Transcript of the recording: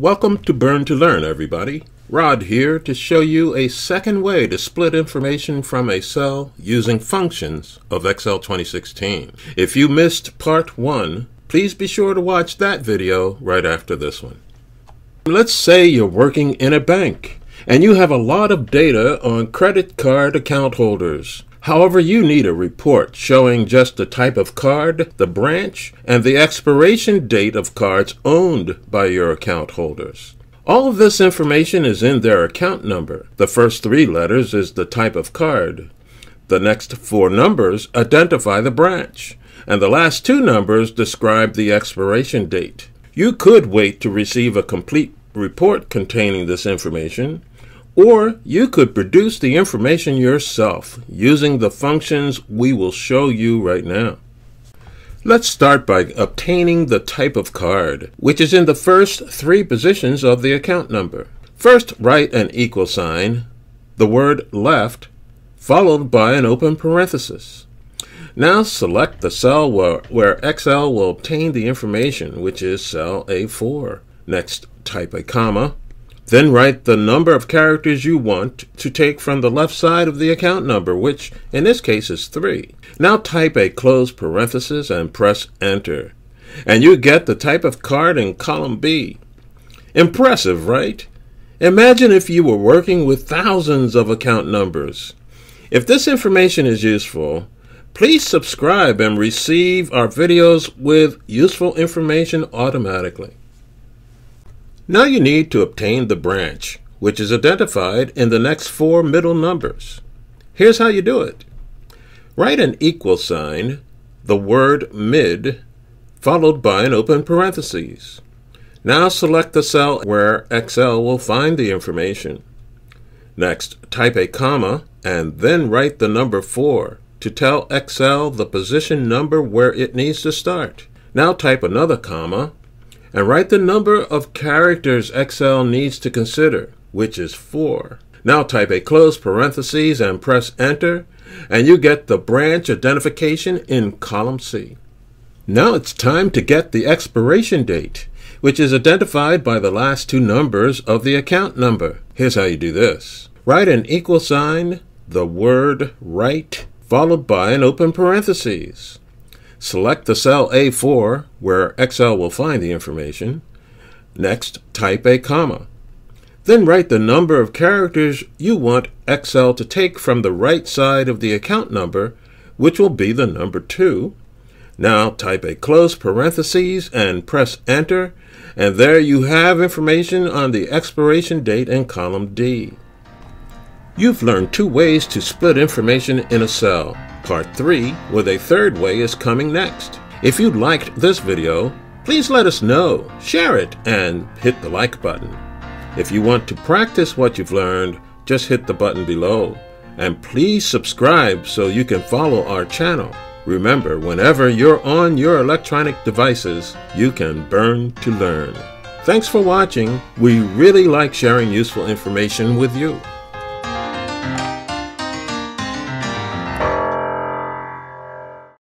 Welcome to Burn to Learn, everybody. Rod here to show you a second way to split information from a cell using functions of Excel 2016. If you missed part one, please be sure to watch that video right after this one. Let's say you're working in a bank and you have a lot of data on credit card account holders. However, you need a report showing just the type of card, the branch, and the expiration date of cards owned by your account holders. All of this information is in their account number. The first three letters is the type of card. The next four numbers identify the branch, and the last two numbers describe the expiration date. You could wait to receive a complete report containing this information, or you could produce the information yourself using the functions we will show you right now. Let's start by obtaining the type of card, which is in the first three positions of the account number. First, write an equal sign, the word left, followed by an open parenthesis. Now select the cell where Excel will obtain the information, which is cell A4. Next, type a comma. Then write the number of characters you want to take from the left side of the account number, which in this case is 3. Now type a closed parenthesis and press Enter. And you get the type of card in column B. Impressive, right? Imagine if you were working with thousands of account numbers. If this information is useful, please subscribe and receive our videos with useful information automatically. Now you need to obtain the branch, which is identified in the next four middle numbers. Here's how you do it. Write an equal sign, the word mid, followed by an open parenthesis. Now select the cell where Excel will find the information. Next, type a comma and then write the number 4 to tell Excel the position number where it needs to start. Now type another comma and write the number of characters Excel needs to consider, which is 4. Now type a closed parenthesis and press Enter, and you get the branch identification in column C. Now it's time to get the expiration date, which is identified by the last two numbers of the account number. Here's how you do this. Write an equal sign, the word right, followed by an open parenthesis. Select the cell A4, where Excel will find the information. Next, type a comma. Then write the number of characters you want Excel to take from the right side of the account number, which will be the number 2. Now type a closed parenthesis and press Enter, and there you have information on the expiration date in column D. You've learned two ways to split information in a cell. Part 3, with a third way, is coming next. If you liked this video, please let us know, share it, and hit the like button. If you want to practice what you've learned, just hit the button below. And please subscribe so you can follow our channel. Remember, whenever you're on your electronic devices, you can burn to learn. Thanks for watching. We really like sharing useful information with you.